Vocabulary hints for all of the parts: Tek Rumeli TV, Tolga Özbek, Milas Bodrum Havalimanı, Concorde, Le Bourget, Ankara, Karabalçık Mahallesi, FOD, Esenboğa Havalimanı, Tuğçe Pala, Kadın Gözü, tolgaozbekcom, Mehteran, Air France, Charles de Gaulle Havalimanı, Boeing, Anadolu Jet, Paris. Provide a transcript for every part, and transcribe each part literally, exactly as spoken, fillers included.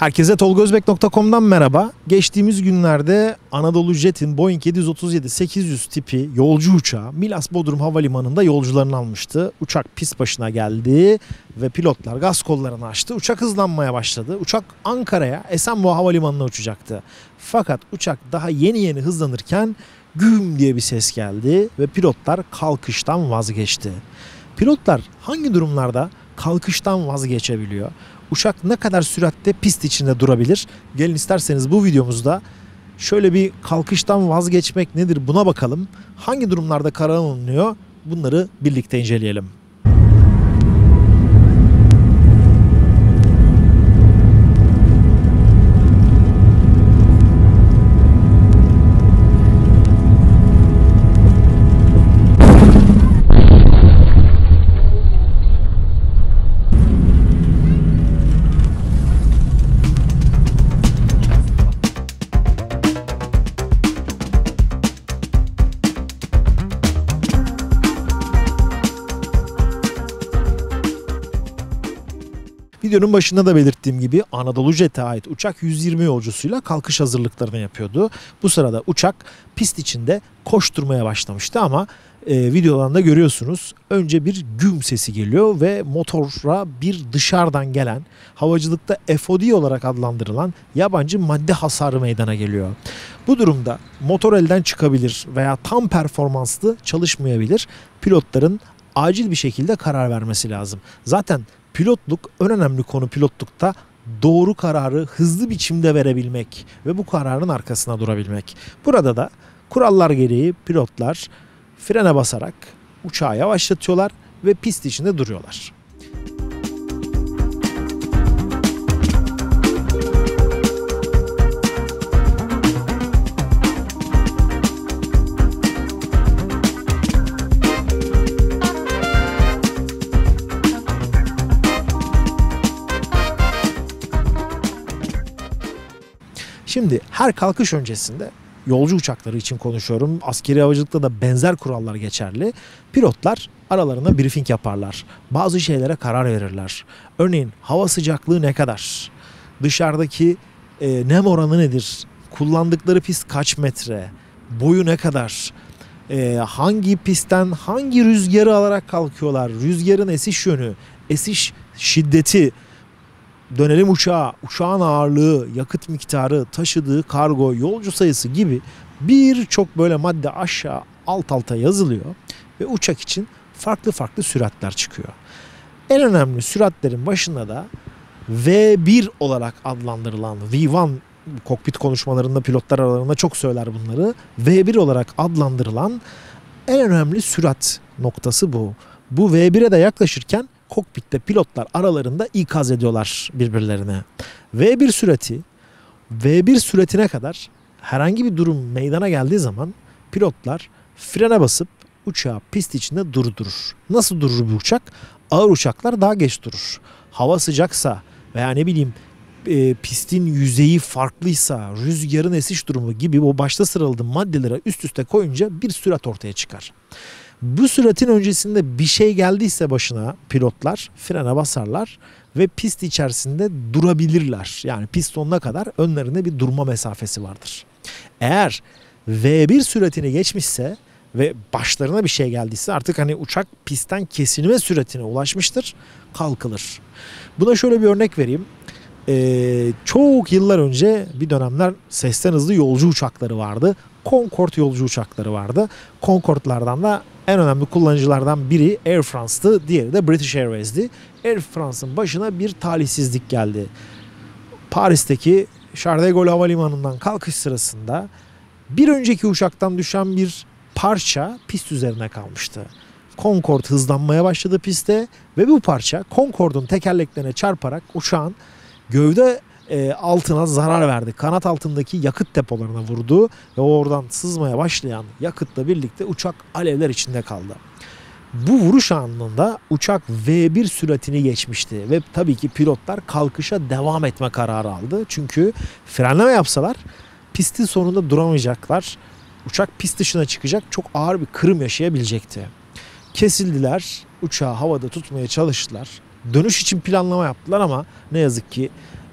Herkese Tolgaözbek nokta com'dan merhaba. Geçtiğimiz günlerde Anadolu Jet'in Boeing yedi yüz otuz yedi sekiz yüz tipi yolcu uçağı Milas Bodrum Havalimanı'nda yolcularını almıştı. Uçak pist başına geldi ve pilotlar gaz kollarını açtı. Uçak hızlanmaya başladı. Uçak Ankara'ya, Esenboğa Havalimanı'na uçacaktı. Fakat uçak daha yeni yeni hızlanırken güm diye bir ses geldi ve pilotlar kalkıştan vazgeçti. Pilotlar hangi durumlarda kalkıştan vazgeçebiliyor? Uçak ne kadar süratte pist içinde durabilir? Gelin isterseniz bu videomuzda şöyle bir kalkıştan vazgeçmek nedir buna bakalım. Hangi durumlarda karar alınıyor? Bunları birlikte inceleyelim. Videonun başında da belirttiğim gibi Anadolu Jet'e ait uçak yüz yirmi yolcusuyla kalkış hazırlıklarını yapıyordu. Bu sırada uçak pist içinde koşturmaya başlamıştı ama e, videodan da görüyorsunuz. Önce bir güm sesi geliyor ve motora bir dışarıdan gelen, havacılıkta F O D olarak adlandırılan yabancı madde hasarı meydana geliyor. Bu durumda motor elden çıkabilir veya tam performanslı çalışmayabilir. Pilotların acil bir şekilde karar vermesi lazım. Zaten pilotluk, en önemli konu pilotlukta doğru kararı hızlı biçimde verebilmek ve bu kararın arkasına durabilmek. Burada da kurallar gereği pilotlar frene basarak uçağı yavaşlatıyorlar ve pist içinde duruyorlar. Şimdi her kalkış öncesinde, yolcu uçakları için konuşuyorum, askeri havacılıkta da benzer kurallar geçerli. Pilotlar aralarına briefing yaparlar. Bazı şeylere karar verirler. Örneğin hava sıcaklığı ne kadar? Dışarıdaki e, nem oranı nedir? Kullandıkları pist kaç metre? Boyu ne kadar? E, hangi pistten hangi rüzgarı alarak kalkıyorlar? Rüzgarın esiş yönü, esiş şiddeti. Dönelim uçağa, uçağın ağırlığı, yakıt miktarı, taşıdığı kargo, yolcu sayısı gibi birçok böyle madde aşağı alt alta yazılıyor ve uçak için farklı farklı süratler çıkıyor. En önemli süratlerin başında da V bir olarak adlandırılan, V bir kokpit konuşmalarında pilotlar aralarında çok söyler bunları, V bir olarak adlandırılan en önemli sürat noktası bu. Bu V bire de yaklaşırken kokpitte pilotlar aralarında ikaz ediyorlar birbirlerine. V bir sürati, V bir süratine kadar herhangi bir durum meydana geldiği zaman pilotlar frene basıp uçağı pist içinde durdurur. Nasıl durur bu uçak? Ağır uçaklar daha geç durur. Hava sıcaksa veya ne bileyim e, pistin yüzeyi farklıysa, rüzgarın esiş durumu gibi o başta sıraladığım maddelere üst üste koyunca bir sürat ortaya çıkar. Bu süratin öncesinde bir şey geldiyse başına pilotlar frene basarlar ve pist içerisinde durabilirler. Yani pist sonuna kadar önlerinde bir durma mesafesi vardır. Eğer V bir süratini geçmişse ve başlarına bir şey geldiyse artık hani uçak pistten kesilme süratine ulaşmıştır, kalkılır. Buna şöyle bir örnek vereyim. Ee, çok yıllar önce bir dönemler sesten hızlı yolcu uçakları vardı. Concorde yolcu uçakları vardı. Concorde'lardan da en önemli kullanıcılardan biri Air France'tı, diğeri de British Airways'ti. Air France'ın başına bir talihsizlik geldi. Paris'teki Charles de Gaulle Havalimanı'ndan kalkış sırasında bir önceki uçaktan düşen bir parça pist üzerine kalmıştı. Concorde hızlanmaya başladı pistte ve bu parça Concorde'un tekerleklerine çarparak uçağın gövde altına zarar verdi. Kanat altındaki yakıt depolarına vurdu ve oradan sızmaya başlayan yakıtla birlikte uçak alevler içinde kaldı. Bu vuruş anında uçak V bir süratini geçmişti ve tabii ki pilotlar kalkışa devam etme kararı aldı. Çünkü frenleme yapsalar pistin sonunda duramayacaklar. Uçak pist dışına çıkacak, çok ağır bir kırım yaşayabilecekti. Kesildiler, uçağı havada tutmaya çalıştılar. Dönüş için planlama yaptılar ama ne yazık ki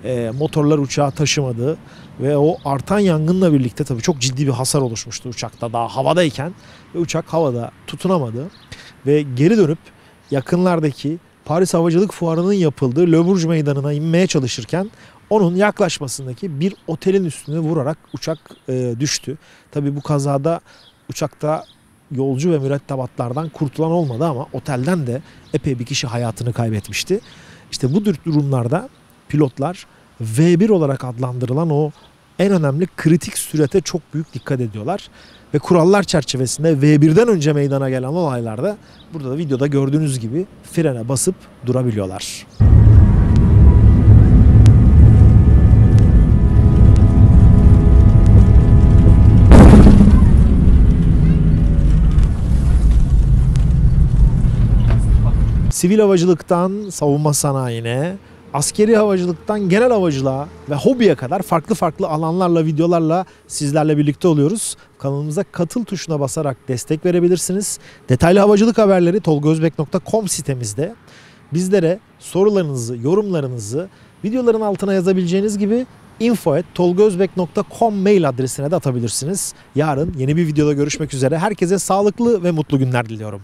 e, motorlar uçağı taşımadı ve o artan yangınla birlikte tabii çok ciddi bir hasar oluşmuştu uçakta daha havadayken ve uçak havada tutunamadı ve geri dönüp yakınlardaki Paris Havacılık Fuarı'nın yapıldığı Le Bourget meydanına inmeye çalışırken onun yaklaşmasındaki bir otelin üstüne vurarak uçak e, düştü. Tabii bu kazada uçakta yolcu ve mürettebatlardan kurtulan olmadı ama otelden de epey bir kişi hayatını kaybetmişti. İşte bu tür durumlarda pilotlar V bir olarak adlandırılan o en önemli kritik sürete çok büyük dikkat ediyorlar. Ve kurallar çerçevesinde V birden önce meydana gelen olaylarda burada da videoda gördüğünüz gibi frene basıp durabiliyorlar. Sivil havacılıktan savunma sanayine, askeri havacılıktan genel havacılığa ve hobiye kadar farklı farklı alanlarla, videolarla sizlerle birlikte oluyoruz. Kanalımıza katıl tuşuna basarak destek verebilirsiniz. Detaylı havacılık haberleri Tolga Özbek nokta com sitemizde. Bizlere sorularınızı, yorumlarınızı videoların altına yazabileceğiniz gibi info at tolga özbek nokta com mail adresine de atabilirsiniz. Yarın yeni bir videoda görüşmek üzere. Herkese sağlıklı ve mutlu günler diliyorum.